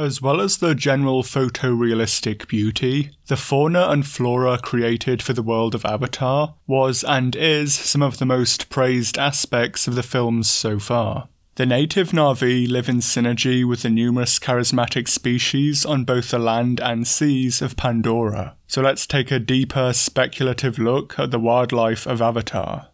As well as their general photorealistic beauty, the fauna and flora created for the world of Avatar was and is some of the most praised aspects of the films so far. The native Na'vi live in synergy with the numerous charismatic species on both the land and seas of Pandora, so let's take a deeper, speculative look at the wildlife of Avatar.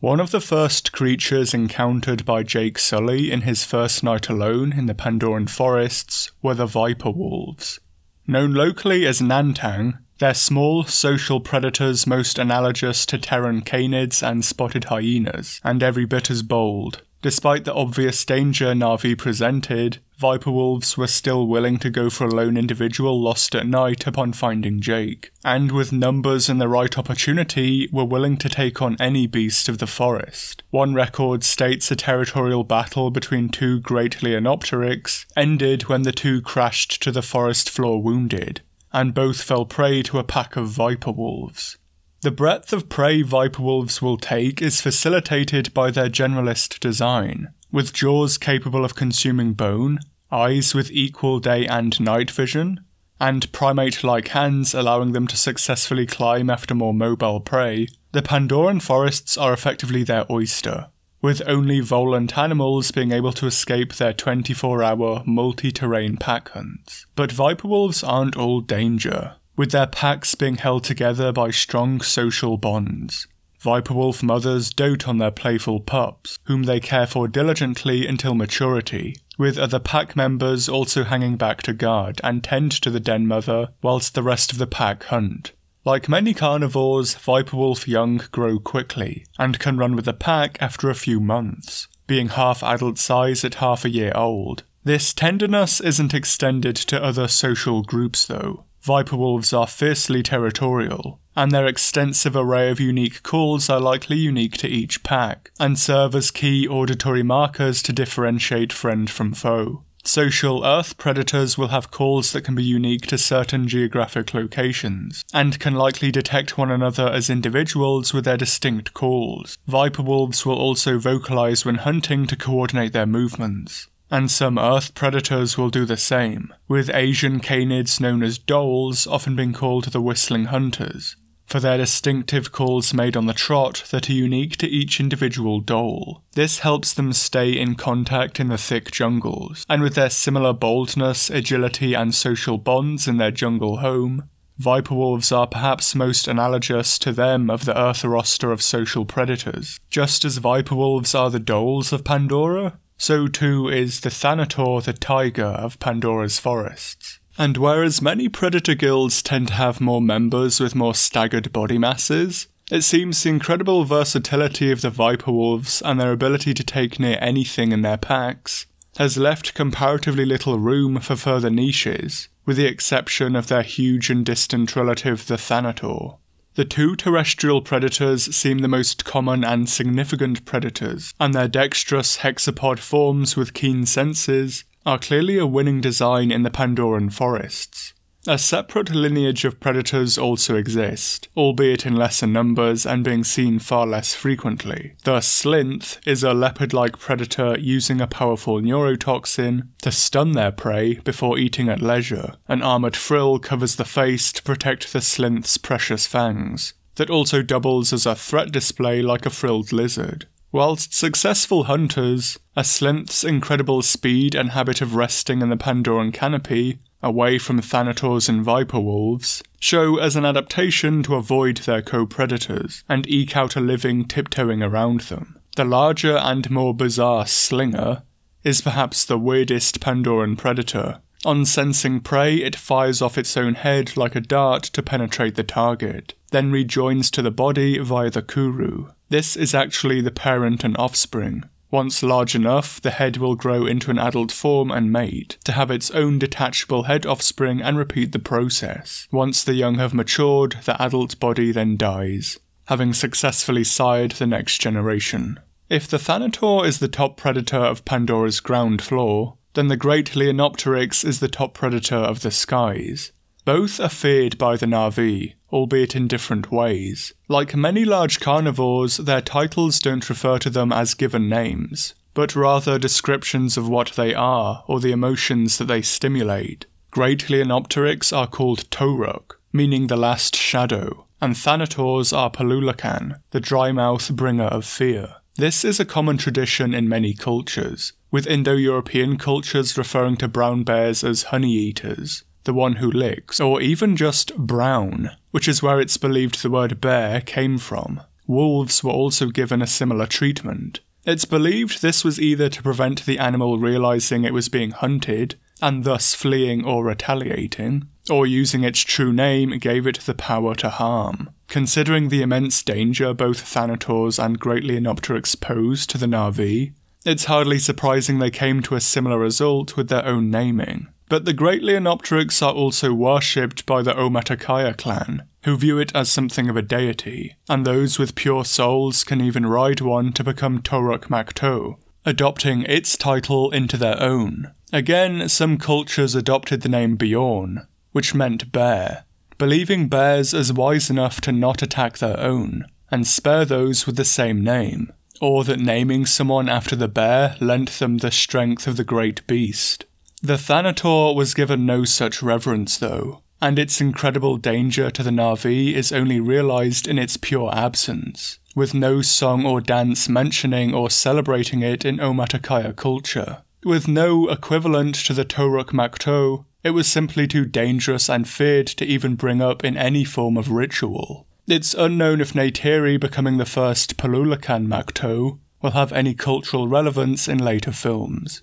One of the first creatures encountered by Jake Sully in his first night alone in the Pandoran forests were the Viperwolves. Known locally as Nantang, they're small, social predators most analogous to Terran canids and spotted hyenas, and every bit as bold. Despite the obvious danger Na'vi presented, Viperwolves were still willing to go for a lone individual lost at night upon finding Jake, and with numbers and the right opportunity, were willing to take on any beast of the forest. One record states a territorial battle between two great Leonopteryx ended when the two crashed to the forest floor wounded, and both fell prey to a pack of Viperwolves. The breadth of prey Viperwolves will take is facilitated by their generalist design, with jaws capable of consuming bone, eyes with equal day and night vision, and primate-like hands allowing them to successfully climb after more mobile prey. The Pandoran forests are effectively their oyster, with only volant animals being able to escape their 24-hour multi-terrain pack hunts. But Viperwolves aren't all danger, with their packs being held together by strong social bonds. Viperwolf mothers dote on their playful pups, whom they care for diligently until maturity, with other pack members also hanging back to guard and tend to the den mother whilst the rest of the pack hunt. Like many carnivores, Viperwolf young grow quickly, and can run with the pack after a few months, being half adult size at half a year old. This tenderness isn't extended to other social groups though. Viperwolves are fiercely territorial, and their extensive array of unique calls are likely unique to each pack, and serve as key auditory markers to differentiate friend from foe. Social Earth predators will have calls that can be unique to certain geographic locations, and can likely detect one another as individuals with their distinct calls. Viperwolves will also vocalize when hunting to coordinate their movements, and some Earth predators will do the same, with Asian canids known as dholes often being called the whistling hunters, for their distinctive calls made on the trot that are unique to each individual dhole. This helps them stay in contact in the thick jungles, and with their similar boldness, agility and social bonds in their jungle home, Viperwolves are perhaps most analogous to them of the Earth roster of social predators. Just as Viperwolves are the dholes of Pandora, so too is the Thanator, the tiger of Pandora's forests. And whereas many predator guilds tend to have more members with more staggered body masses, it seems the incredible versatility of the Viperwolves and their ability to take near anything in their packs has left comparatively little room for further niches, with the exception of their huge and distant relative, the Thanator. The two terrestrial predators seem the most common and significant predators, and their dexterous hexapod forms with keen senses are clearly a winning design in the Pandoran forests. A separate lineage of predators also exist, albeit in lesser numbers and being seen far less frequently. The Slinth is a leopard-like predator using a powerful neurotoxin to stun their prey before eating at leisure. An armoured frill covers the face to protect the Slinth's precious fangs, that also doubles as a threat display like a frilled lizard. Whilst successful hunters, a Slinth's incredible speed and habit of resting in the Pandoran canopy away from Thanators and Viperwolves, show as an adaptation to avoid their co-predators, and eke out a living tiptoeing around them. The larger and more bizarre Slinger is perhaps the weirdest Pandoran predator. On sensing prey, it fires off its own head like a dart to penetrate the target, then rejoins to the body via the Kuru. This is actually the parent and offspring. Once large enough, the head will grow into an adult form and mate, to have its own detachable head offspring and repeat the process. Once the young have matured, the adult body then dies, having successfully sired the next generation. If the Thanator is the top predator of Pandora's ground floor, then the great Leonopteryx is the top predator of the skies. Both are feared by the Na'vi, albeit in different ways. Like many large carnivores, their titles don't refer to them as given names, but rather descriptions of what they are or the emotions that they stimulate. Great Leonopteryx are called Toruk, meaning the last shadow, and Thanators are Palulukan, the dry-mouth bringer of fear. This is a common tradition in many cultures, with Indo-European cultures referring to brown bears as honey-eaters, the one who licks, or even just brown, which is where it's believed the word bear came from. Wolves were also given a similar treatment. It's believed this was either to prevent the animal realizing it was being hunted, and thus fleeing or retaliating, or using its true name gave it the power to harm. Considering the immense danger both Thanators and Great Leonopteryx pose to the Na'vi, it's hardly surprising they came to a similar result with their own naming. But the Great Leonopteryx are also worshipped by the Omatakaya clan, who view it as something of a deity, and those with pure souls can even ride one to become Toruk Makto, adopting its title into their own. Again, some cultures adopted the name Bjorn, which meant bear, believing bears as wise enough to not attack their own, and spare those with the same name, or that naming someone after the bear lent them the strength of the great beast. The Thanator was given no such reverence though, and its incredible danger to the Na'vi is only realised in its pure absence, with no song or dance mentioning or celebrating it in Omatakaya culture. With no equivalent to the Toruk Makto, it was simply too dangerous and feared to even bring up in any form of ritual. It's unknown if Neytiri becoming the first Palulukan Makto will have any cultural relevance in later films.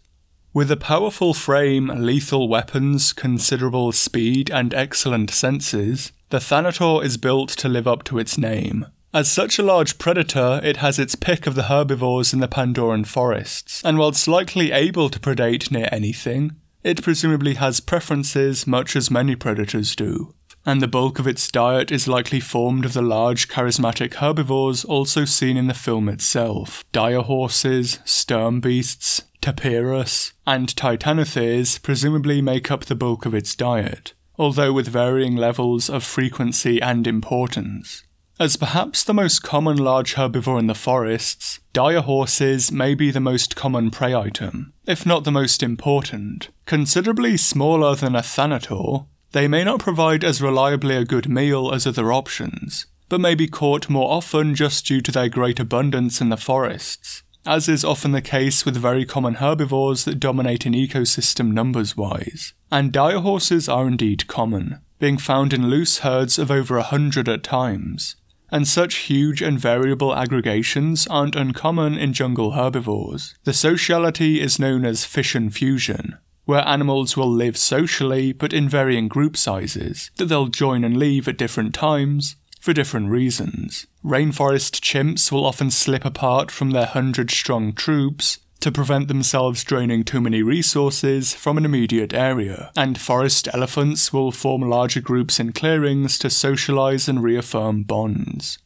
With a powerful frame, lethal weapons, considerable speed, and excellent senses, the Thanator is built to live up to its name. As such a large predator, it has its pick of the herbivores in the Pandoran forests, and whilst likely able to predate near anything, it presumably has preferences much as many predators do, and the bulk of its diet is likely formed of the large charismatic herbivores also seen in the film itself. Dire horses, Sturmbeasts, Tapirus, and Titanotheres presumably make up the bulk of its diet, although with varying levels of frequency and importance. As perhaps the most common large herbivore in the forests, dire horses may be the most common prey item, if not the most important. Considerably smaller than a Thanator, they may not provide as reliably a good meal as other options, but may be caught more often just due to their great abundance in the forests, as is often the case with very common herbivores that dominate an ecosystem numbers-wise. And dire horses are indeed common, being found in loose herds of over 100 at times, and such huge and variable aggregations aren't uncommon in jungle herbivores. The sociality is known as fission fusion, where animals will live socially but in varying group sizes, that they'll join and leave at different times, for different reasons. Rainforest chimps will often slip apart from their 100-strong troops to prevent themselves draining too many resources from an immediate area, and forest elephants will form larger groups in clearings to socialise and reaffirm bonds.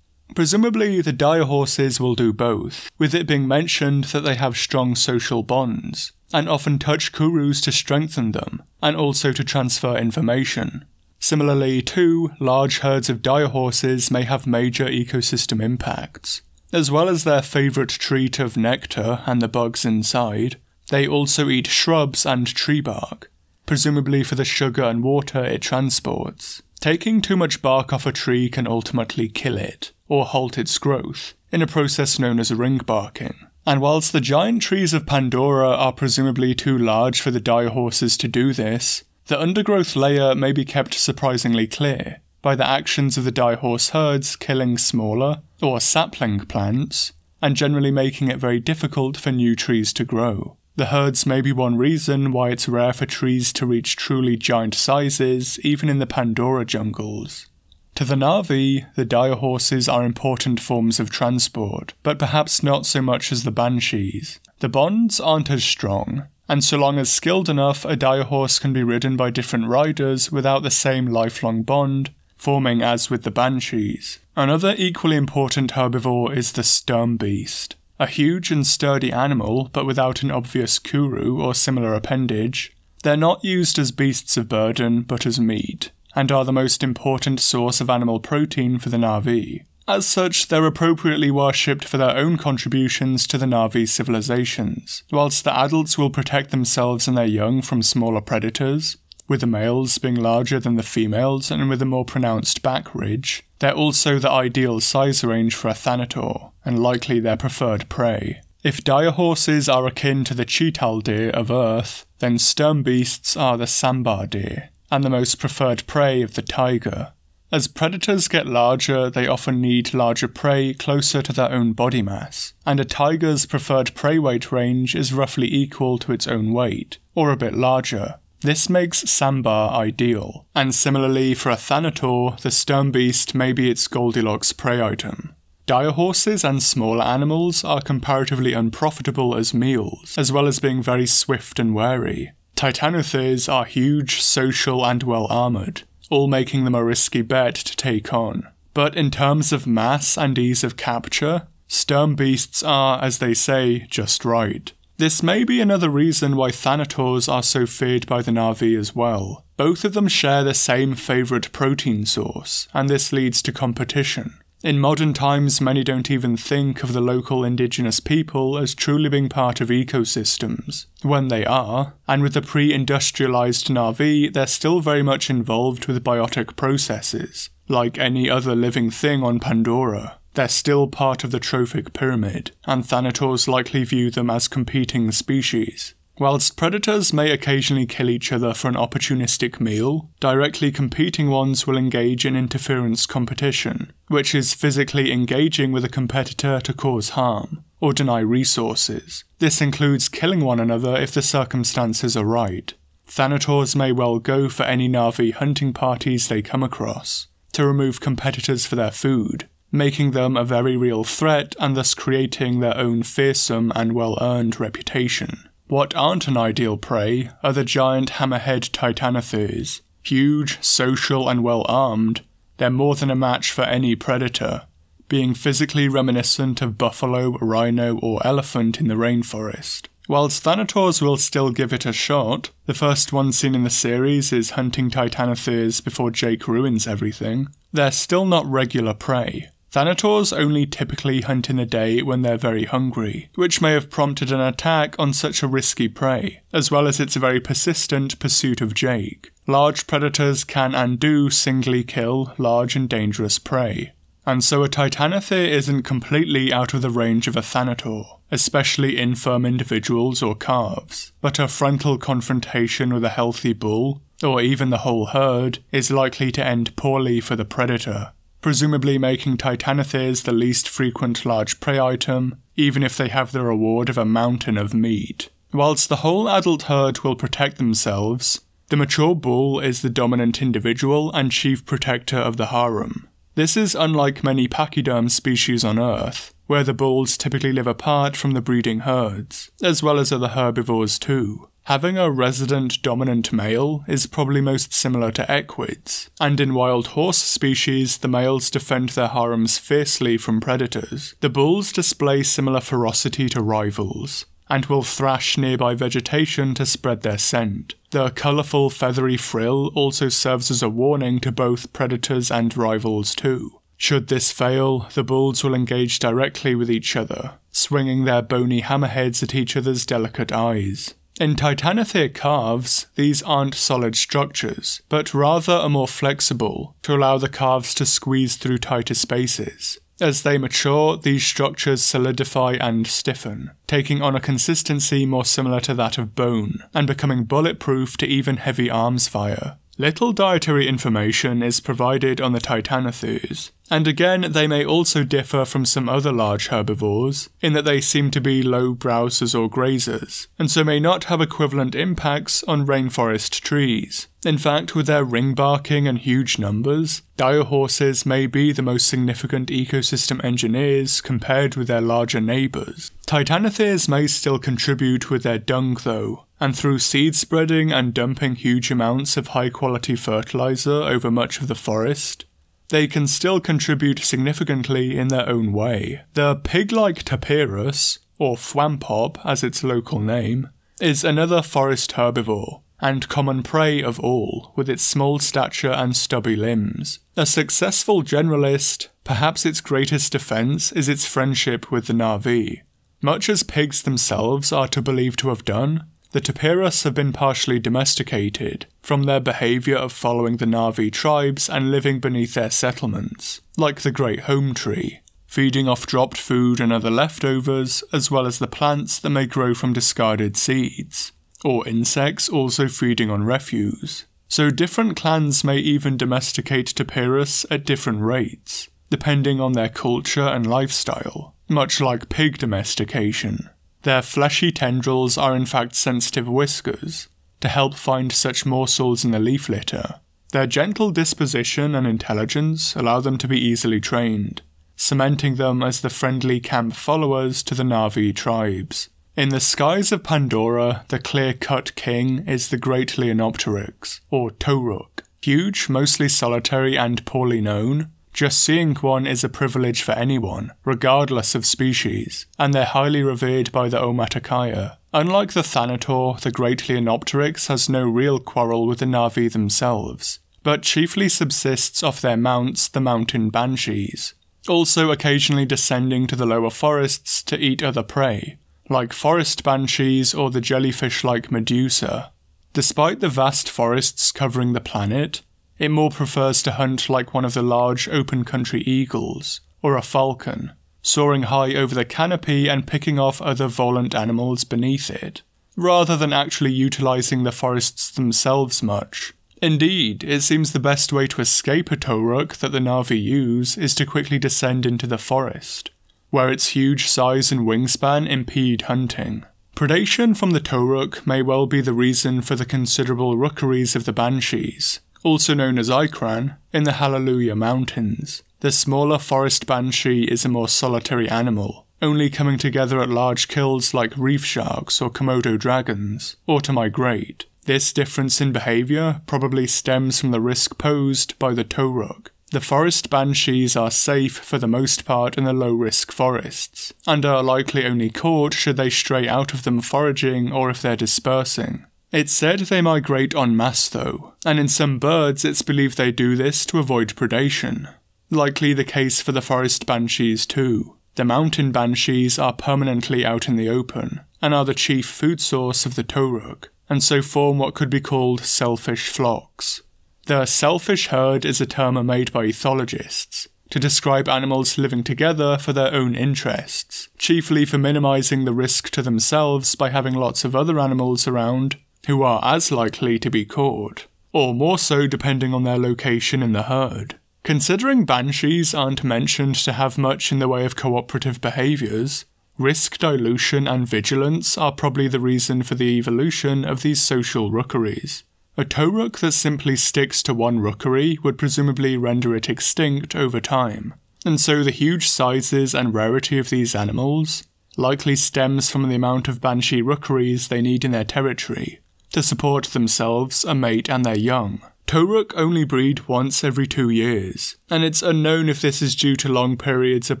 Presumably, the dire horses will do both, with it being mentioned that they have strong social bonds, and often touch Kurus to strengthen them, and also to transfer information. Similarly too, large herds of dire horses may have major ecosystem impacts. As well as their favourite treat of nectar and the bugs inside, they also eat shrubs and tree bark, presumably for the sugar and water it transports. Taking too much bark off a tree can ultimately kill it, or halt its growth, in a process known as ring barking. And whilst the giant trees of Pandora are presumably too large for the dire horses to do this, the undergrowth layer may be kept surprisingly clear by the actions of the dire horse herds killing smaller, or sapling plants, and generally making it very difficult for new trees to grow. The herds may be one reason why it's rare for trees to reach truly giant sizes even in the Pandora jungles. To the Na'vi, the dire horses are important forms of transport, but perhaps not so much as the banshees. The bonds aren't as strong, and so long as skilled enough, a dire horse can be ridden by different riders without the same lifelong bond, forming as with the banshees. Another equally important herbivore is the Sturmbeast, a huge and sturdy animal but without an obvious kuru or similar appendage. They're not used as beasts of burden but as meat, and are the most important source of animal protein for the Na'vi. As such, they're appropriately worshipped for their own contributions to the Na'vi civilizations, whilst the adults will protect themselves and their young from smaller predators, with the males being larger than the females and with a more pronounced back ridge. They're also the ideal size range for a Thanator, and likely their preferred prey. If dire horses are akin to the cheetah deer of Earth, then sturmbeasts are the sambar deer, and the most preferred prey of the tiger. As predators get larger, they often need larger prey closer to their own body mass, and a tiger's preferred prey weight range is roughly equal to its own weight, or a bit larger. This makes sambar ideal, and similarly for a Thanator, the sturmbeast may be its Goldilocks prey item. Dire horses and smaller animals are comparatively unprofitable as meals, as well as being very swift and wary. Titanotheres are huge, social and well armoured, all making them a risky bet to take on. But in terms of mass and ease of capture, sturmbeasts are, as they say, just right. This may be another reason why Thanators are so feared by the Na'vi as well. Both of them share the same favourite protein source, and this leads to competition. In modern times, many don't even think of the local indigenous people as truly being part of ecosystems, when they are, and with the pre-industrialised Na'vi, they're still very much involved with biotic processes, like any other living thing on Pandora. They're still part of the trophic pyramid, and Thanators likely view them as competing species. Whilst predators may occasionally kill each other for an opportunistic meal, directly competing ones will engage in interference competition, which is physically engaging with a competitor to cause harm, or deny resources. This includes killing one another if the circumstances are right. Thanators may well go for any Na'vi hunting parties they come across, to remove competitors for their food, making them a very real threat and thus creating their own fearsome and well-earned reputation. What aren't an ideal prey are the giant hammerhead Titanotheres. Huge, social and well armed, they're more than a match for any predator, being physically reminiscent of buffalo, rhino or elephant in the rainforest. Whilst Thanators will still give it a shot, the first one seen in the series is hunting Titanotheres before Jake ruins everything, they're still not regular prey. Thanators only typically hunt in the day when they're very hungry, which may have prompted an attack on such a risky prey, as well as its very persistent pursuit of Jake. Large predators can and do singly kill large and dangerous prey, and so a Titanothere isn't completely out of the range of a Thanator, especially infirm individuals or calves, but a frontal confrontation with a healthy bull, or even the whole herd, is likely to end poorly for the predator, presumably making Titanotheres the least frequent large prey item, even if they have the reward of a mountain of meat. Whilst the whole adult herd will protect themselves, the mature bull is the dominant individual and chief protector of the harem. This is unlike many pachyderm species on Earth, where the bulls typically live apart from the breeding herds, as well as other herbivores too. Having a resident dominant male is probably most similar to equids, and in wild horse species the males defend their harems fiercely from predators. The bulls display similar ferocity to rivals, and will thrash nearby vegetation to spread their scent. Their colourful feathery frill also serves as a warning to both predators and rivals too. Should this fail, the bulls will engage directly with each other, swinging their bony hammerheads at each other's delicate eyes. In Titanothere calves, these aren't solid structures, but rather are more flexible, to allow the calves to squeeze through tighter spaces. As they mature, these structures solidify and stiffen, taking on a consistency more similar to that of bone, and becoming bulletproof to even heavy arms fire. Little dietary information is provided on the Titanotheres, and again they may also differ from some other large herbivores, in that they seem to be low browsers or grazers, and so may not have equivalent impacts on rainforest trees. In fact, with their ring barking and huge numbers, dire horses may be the most significant ecosystem engineers compared with their larger neighbours. Titanotheres may still contribute with their dung though, and through seed spreading and dumping huge amounts of high-quality fertilizer over much of the forest, they can still contribute significantly in their own way. The pig-like Tapirus, or Fwampop as its local name, is another forest herbivore, and common prey of all, with its small stature and stubby limbs. A successful generalist, perhaps its greatest defence is its friendship with the Na'vi. Much as pigs themselves are to believe to have done, the Tapirus have been partially domesticated, from their behaviour of following the Na'vi tribes and living beneath their settlements, like the Great Home Tree, feeding off dropped food and other leftovers, as well as the plants that may grow from discarded seeds, or insects also feeding on refuse. So different clans may even domesticate Tapirus at different rates, depending on their culture and lifestyle, much like pig domestication. Their fleshy tendrils are in fact sensitive whiskers, to help find such morsels in the leaf litter. Their gentle disposition and intelligence allow them to be easily trained, cementing them as the friendly camp followers to the Na'vi tribes. In the skies of Pandora, the clear-cut king is the Great Leonopteryx, or Toruk. Huge, mostly solitary and poorly known, just seeing one is a privilege for anyone, regardless of species, and they're highly revered by the Omatakaya. Unlike the Thanator, the Great Leonopteryx has no real quarrel with the Na'vi themselves, but chiefly subsists off their mounts, the mountain banshees, also occasionally descending to the lower forests to eat other prey, like forest banshees or the jellyfish-like Medusa. Despite the vast forests covering the planet, it more prefers to hunt like one of the large open country eagles, or a falcon, soaring high over the canopy and picking off other volant animals beneath it, rather than actually utilising the forests themselves much. Indeed, it seems the best way to escape a Toruk that the Na'vi use is to quickly descend into the forest, where its huge size and wingspan impede hunting. Predation from the Toruk may well be the reason for the considerable rookeries of the banshees, also known as Ikran, in the Hallelujah Mountains. The smaller forest banshee is a more solitary animal, only coming together at large kills like reef sharks or Komodo dragons, or to migrate. This difference in behaviour probably stems from the risk posed by the Toruk. The forest banshees are safe for the most part in the low-risk forests, and are likely only caught should they stray out of them foraging or if they're dispersing. It's said they migrate en masse though, and in some birds it's believed they do this to avoid predation. Likely the case for the forest banshees too. The mountain banshees are permanently out in the open, and are the chief food source of the Toruk, and so form what could be called selfish flocks. The selfish herd is a term made by ethologists, to describe animals living together for their own interests, chiefly for minimising the risk to themselves by having lots of other animals around, who are as likely to be caught, or more so depending on their location in the herd. Considering banshees aren't mentioned to have much in the way of cooperative behaviours, risk dilution and vigilance are probably the reason for the evolution of these social rookeries. A Toruk that simply sticks to one rookery would presumably render it extinct over time, and so the huge sizes and rarity of these animals likely stems from the amount of banshee rookeries they need in their territory, to support themselves, a mate and their young. Toruk only breed once every 2 years, and it's unknown if this is due to long periods of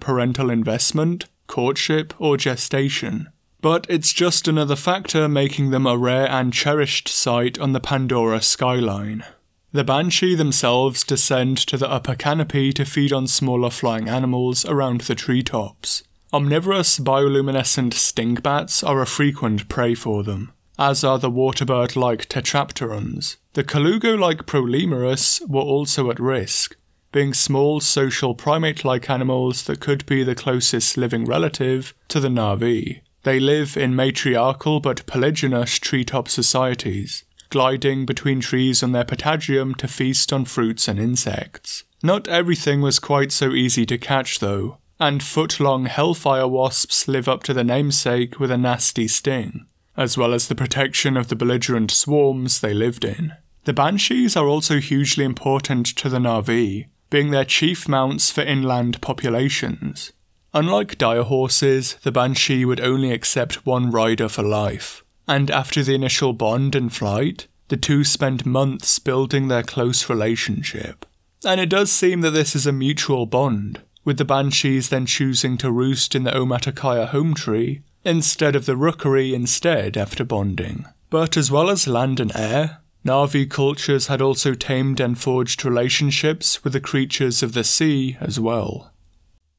parental investment, courtship, or gestation. But it's just another factor making them a rare and cherished sight on the Pandora skyline. The banshee themselves descend to the upper canopy to feed on smaller flying animals around the treetops. Omnivorous bioluminescent stingbats are a frequent prey for them, as are the waterbird-like Tetrapterons. The Kalugo-like Prolemurus were also at risk, being small social primate-like animals that could be the closest living relative to the Na'vi. They live in matriarchal but polygynous treetop societies, gliding between trees on their patagium to feast on fruits and insects. Not everything was quite so easy to catch though, and foot-long hellfire wasps live up to their namesake with a nasty sting, as well as the protection of the belligerent swarms they lived in. The banshees are also hugely important to the Na'vi, being their chief mounts for inland populations. Unlike dire horses, the banshee would only accept one rider for life, and after the initial bond and flight, the two spend months building their close relationship. And it does seem that this is a mutual bond, with the banshees then choosing to roost in the Omatakaya home tree, instead of the rookery after bonding. But as well as land and air, Na'vi cultures had also tamed and forged relationships with the creatures of the sea as well.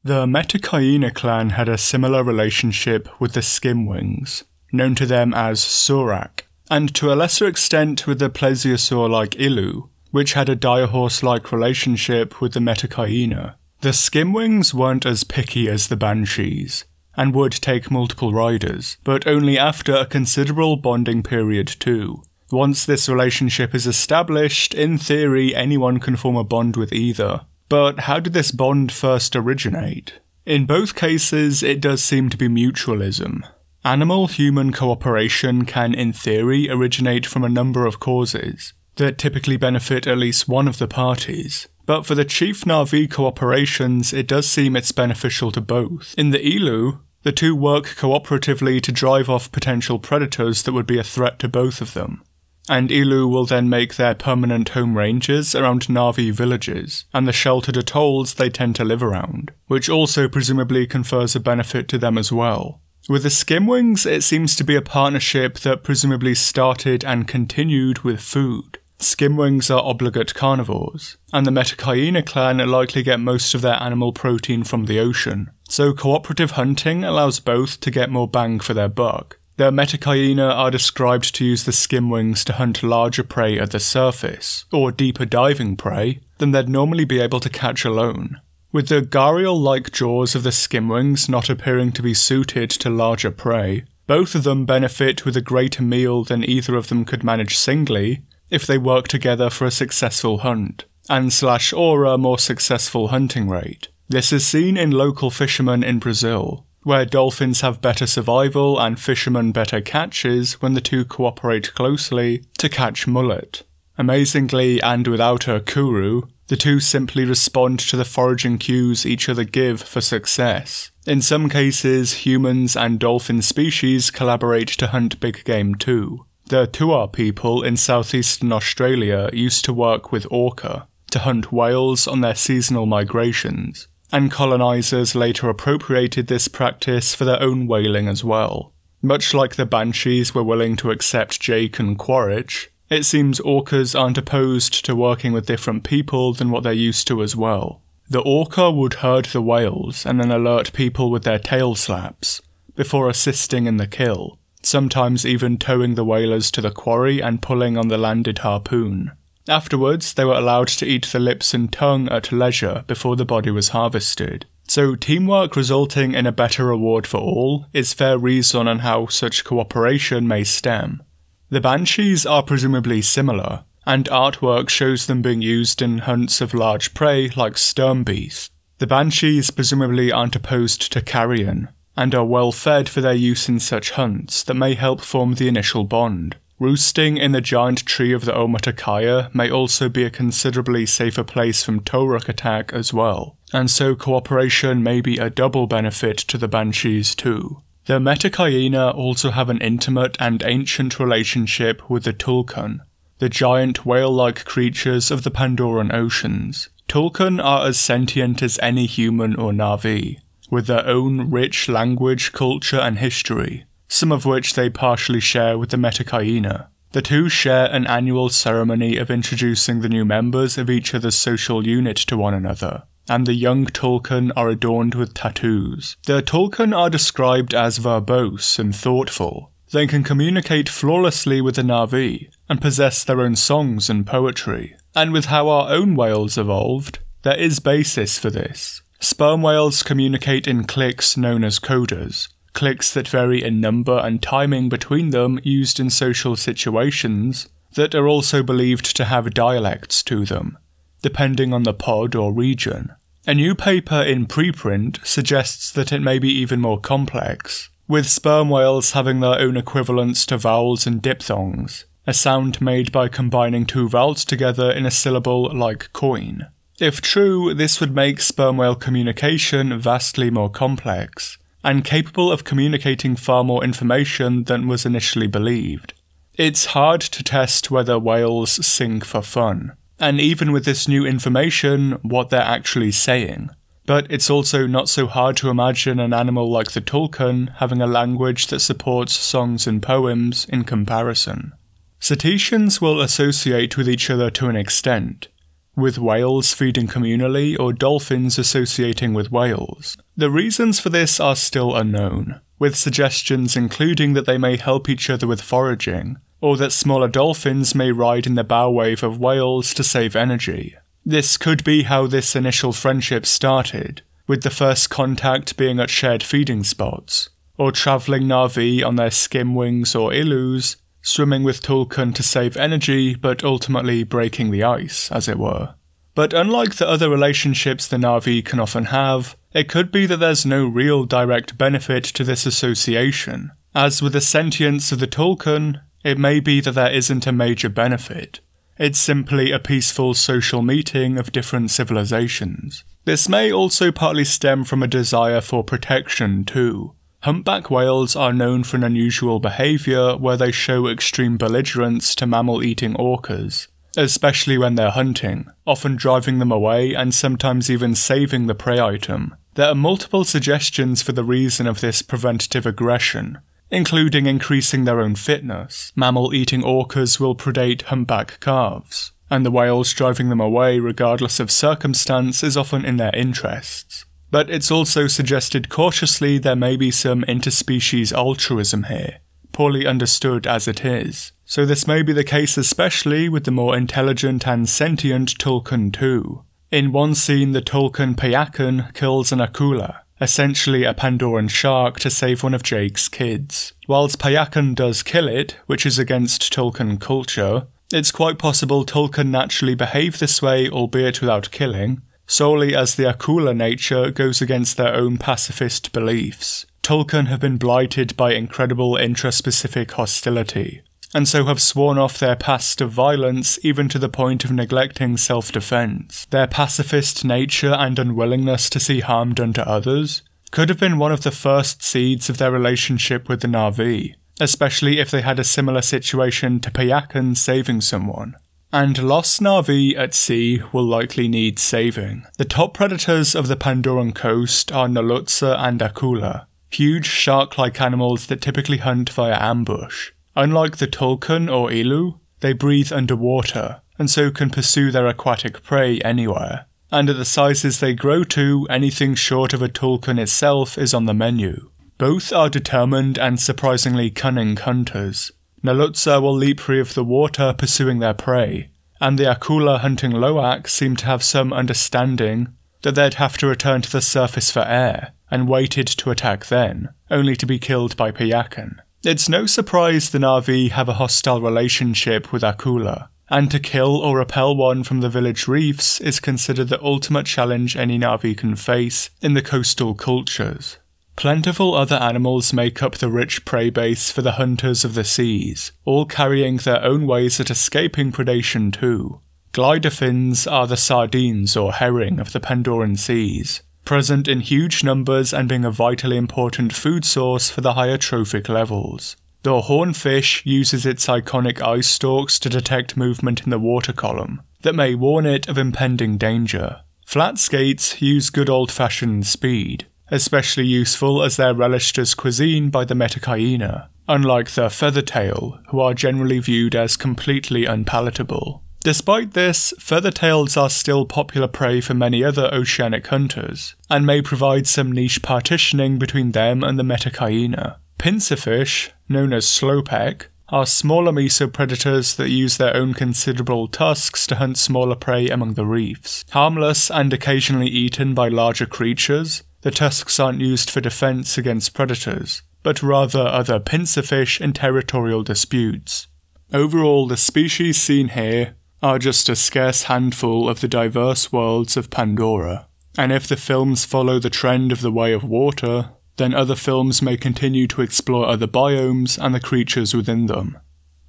The Metkayina clan had a similar relationship with the Skimwings, known to them as Surak, and to a lesser extent with the plesiosaur-like Ilu, which had a dire horse-like relationship with the Metkayina. The Skimwings weren't as picky as the Banshees, and would take multiple riders, but only after a considerable bonding period too. Once this relationship is established, in theory anyone can form a bond with either. But how did this bond first originate? In both cases, it does seem to be mutualism. Animal-human cooperation can, in theory, originate from a number of causes that typically benefit at least one of the parties. But for the chief Na'vi cooperations, it does seem it's beneficial to both. In the Ilu, the two work cooperatively to drive off potential predators that would be a threat to both of them. And Ilu will then make their permanent home ranges around Na'vi villages, and the sheltered atolls they tend to live around, which also presumably confers a benefit to them as well. With the Skimwings, it seems to be a partnership that presumably started and continued with food. Skimwings are obligate carnivores, and the Metkayina clan likely get most of their animal protein from the ocean, so cooperative hunting allows both to get more bang for their buck. The Metkayina are described to use the Skimwings to hunt larger prey at the surface, or deeper diving prey, than they'd normally be able to catch alone. With the gharial-like jaws of the Skimwings not appearing to be suited to larger prey, both of them benefit with a greater meal than either of them could manage singly if they work together for a successful hunt, and slash or a more successful hunting rate. This is seen in local fishermen in Brazil, where dolphins have better survival and fishermen better catches when the two cooperate closely to catch mullet. Amazingly, and without her Kuru, the two simply respond to the foraging cues each other give for success. In some cases, humans and dolphin species collaborate to hunt big game too. The Tuar people in southeastern Australia used to work with orca to hunt whales on their seasonal migrations, and colonisers later appropriated this practice for their own whaling as well. Much like the Banshees were willing to accept Jake and Quaritch, it seems orcas aren't opposed to working with different people than what they're used to as well. The orca would herd the whales and then alert people with their tail slaps, before assisting in the kill, sometimes even towing the whalers to the quarry and pulling on the landed harpoon. Afterwards, they were allowed to eat the lips and tongue at leisure before the body was harvested. So teamwork resulting in a better reward for all is fair reason on how such cooperation may stem. The Banshees are presumably similar, and artwork shows them being used in hunts of large prey like Sturmbeast. The Banshees presumably aren't opposed to carrion, and are well fed for their use in such hunts that may help form the initial bond. Roosting in the giant tree of the Omotakaya may also be a considerably safer place from Toruk attack as well, and so cooperation may be a double benefit to the Banshees too. The Metkayina also have an intimate and ancient relationship with the Tulkun, the giant whale-like creatures of the Pandoran oceans. Tulkun are as sentient as any human or Na'vi, with their own rich language, culture and history, some of which they partially share with the Metkayina. The two share an annual ceremony of introducing the new members of each other's social unit to one another, and the young Tulkun are adorned with tattoos. The Tulkun are described as verbose and thoughtful. They can communicate flawlessly with the Na'vi, and possess their own songs and poetry. And with how our own whales evolved, there is basis for this. Sperm whales communicate in cliques known as codas, cliques that vary in number and timing between them used in social situations that are also believed to have dialects to them, depending on the pod or region. A new paper in preprint suggests that it may be even more complex, with sperm whales having their own equivalents to vowels and diphthongs, a sound made by combining two vowels together in a syllable like coin. If true, this would make sperm whale communication vastly more complex, and capable of communicating far more information than was initially believed. It's hard to test whether whales sing for fun, and even with this new information, what they're actually saying. But it's also not so hard to imagine an animal like the Tulkun having a language that supports songs and poems in comparison. Cetaceans will associate with each other to an extent, with whales feeding communally or dolphins associating with whales. The reasons for this are still unknown, with suggestions including that they may help each other with foraging, or that smaller dolphins may ride in the bow wave of whales to save energy. This could be how this initial friendship started, with the first contact being at shared feeding spots, or travelling Na'vi on their Skimwings or Ilus, swimming with Tulkun to save energy but ultimately breaking the ice, as it were. But unlike the other relationships the Na'vi can often have, it could be that there's no real direct benefit to this association. As with the sentience of the Tulkun, it may be that there isn't a major benefit. It's simply a peaceful social meeting of different civilizations. This may also partly stem from a desire for protection too. Humpback whales are known for an unusual behaviour where they show extreme belligerence to mammal-eating orcas, especially when they're hunting, often driving them away and sometimes even saving the prey item. There are multiple suggestions for the reason of this preventative aggression, including increasing their own fitness. Mammal-eating orcas will predate humpback calves, and the whales driving them away regardless of circumstance is often in their interests. But it's also suggested cautiously there may be some interspecies altruism here, poorly understood as it is. So this may be the case especially with the more intelligent and sentient Tulkun too. In one scene the Tulkun Payakan kills an Akula, essentially a Pandoran shark, to save one of Jake's kids. Whilst Payakan does kill it, which is against Tulkun culture, it's quite possible Tulkun naturally behave this way, albeit without killing, solely as the Akula nature goes against their own pacifist beliefs. Tulkun have been blighted by incredible intraspecific hostility, and so have sworn off their past of violence even to the point of neglecting self-defense. Their pacifist nature and unwillingness to see harm done to others could have been one of the first seeds of their relationship with the Na'vi, especially if they had a similar situation to Payakan saving someone. And lost Na'vi at sea will likely need saving. The top predators of the Pandoran coast are Nalutsa and Akula, huge shark-like animals that typically hunt via ambush. Unlike the Tulkun or Ilu, they breathe underwater, and so can pursue their aquatic prey anywhere. And at the sizes they grow to, anything short of a Tulkun itself is on the menu. Both are determined and surprisingly cunning hunters. Nalutsa will leap free of the water pursuing their prey, and the Akula hunting Loak seem to have some understanding that they'd have to return to the surface for air, and waited to attack then, only to be killed by Payakan. It's no surprise the Na'vi have a hostile relationship with Akula, and to kill or repel one from the village reefs is considered the ultimate challenge any Na'vi can face in the coastal cultures. Plentiful other animals make up the rich prey base for the hunters of the seas, all carrying their own ways at escaping predation too. Glider fins are the sardines or herring of the Pandoran seas, present in huge numbers and being a vitally important food source for the higher trophic levels. The hornfish uses its iconic eye stalks to detect movement in the water column that may warn it of impending danger. Flat skates use good old-fashioned speed, especially useful as they're relished as cuisine by the Metkayina, unlike their feathertail, who are generally viewed as completely unpalatable. Despite this, feathertails are still popular prey for many other oceanic hunters, and may provide some niche partitioning between them and the Metkayina. Pincerfish, known as slowpeck, are smaller mesopredators that use their own considerable tusks to hunt smaller prey among the reefs. Harmless and occasionally eaten by larger creatures, the tusks aren't used for defense against predators, but rather other pincerfish in territorial disputes. Overall, the species seen here are just a scarce handful of the diverse worlds of Pandora. And if the films follow the trend of the Way of Water, then other films may continue to explore other biomes and the creatures within them.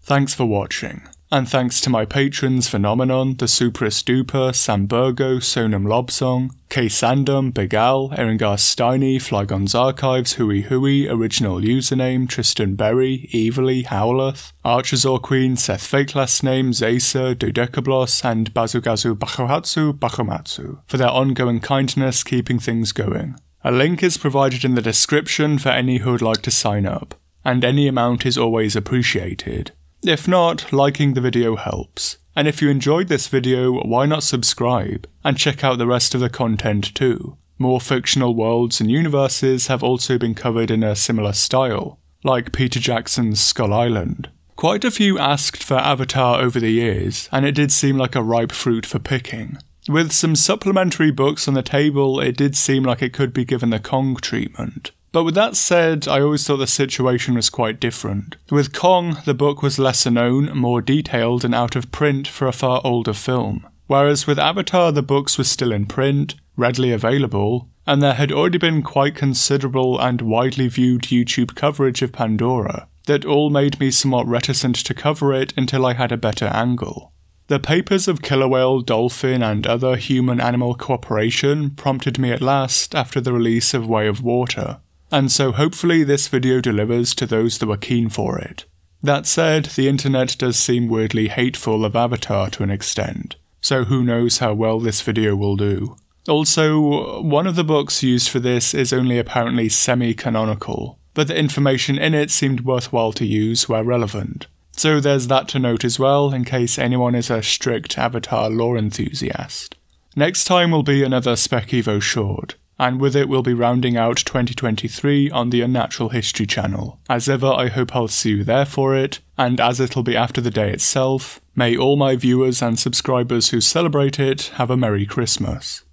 Thanks for watching, And thanks to my patrons Phenomenon, The Supra Stupa, Samburgo, Sonam Lobsong, K. Sandum, Bigal, Eringar Steiny, Flygon's Archives, Hui Hui, Original Username, Tristan Berry, Evilly, Howleth, Archazor Queen, Seth Fake Last Name, Zaysa, Dodecablos, and Bazugazu Bakuhatsu Bakumatsu for their ongoing kindness keeping things going. A link is provided in the description for any who would like to sign up, and any amount is always appreciated. If not, liking the video helps. And if you enjoyed this video, why not subscribe, and check out the rest of the content too. More fictional worlds and universes have also been covered in a similar style, like Peter Jackson's Skull Island. Quite a few asked for Avatar over the years, and it did seem like a ripe fruit for picking. With some supplementary books on the table, it did seem like it could be given the Kong treatment. But with that said, I always thought the situation was quite different. With Kong, the book was lesser known, more detailed and out of print for a far older film. Whereas with Avatar, the books were still in print, readily available, and there had already been quite considerable and widely viewed YouTube coverage of Pandora. That all made me somewhat reticent to cover it until I had a better angle. The papers of killer whale, dolphin and other human-animal cooperation prompted me at last after the release of Way of Water. And so hopefully this video delivers to those that were keen for it. That said, the internet does seem weirdly hateful of Avatar to an extent, so who knows how well this video will do. Also, one of the books used for this is only apparently semi-canonical, but the information in it seemed worthwhile to use where relevant. So there's that to note as well, in case anyone is a strict Avatar lore enthusiast. Next time will be another SpecEvo short. And with it we'll be rounding out 2023 on the Unnatural History channel. As ever, I hope I'll see you there for it, and as it'll be after the day itself, may all my viewers and subscribers who celebrate it have a Merry Christmas.